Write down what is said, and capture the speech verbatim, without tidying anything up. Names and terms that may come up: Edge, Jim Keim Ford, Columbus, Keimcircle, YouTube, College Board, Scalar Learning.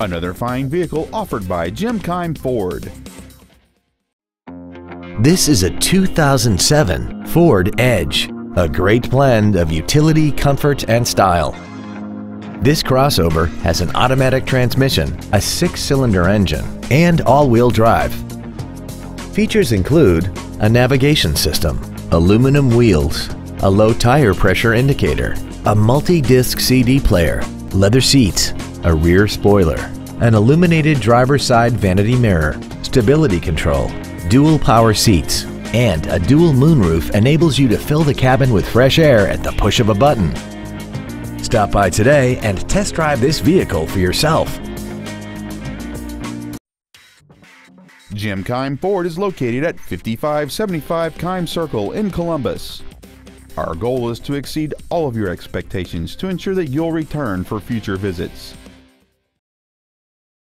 another fine vehicle offered by Jim Keim Ford. This is a two thousand seven Ford Edge, a great blend of utility, comfort, and style. This crossover has an automatic transmission, a six-cylinder engine, and all-wheel drive. Features include a navigation system, aluminum wheels, a low tire pressure indicator, a multi-disc C D player, leather seats, a rear spoiler, an illuminated driver's side vanity mirror, stability control, dual power seats, and a dual moonroof enables you to fill the cabin with fresh air at the push of a button. Stop by today and test drive this vehicle for yourself. Jim Keim Ford is located at fifty-five seventy-five Keim Circle in Columbus. Our goal is to exceed all of your expectations to ensure that you'll return for future visits.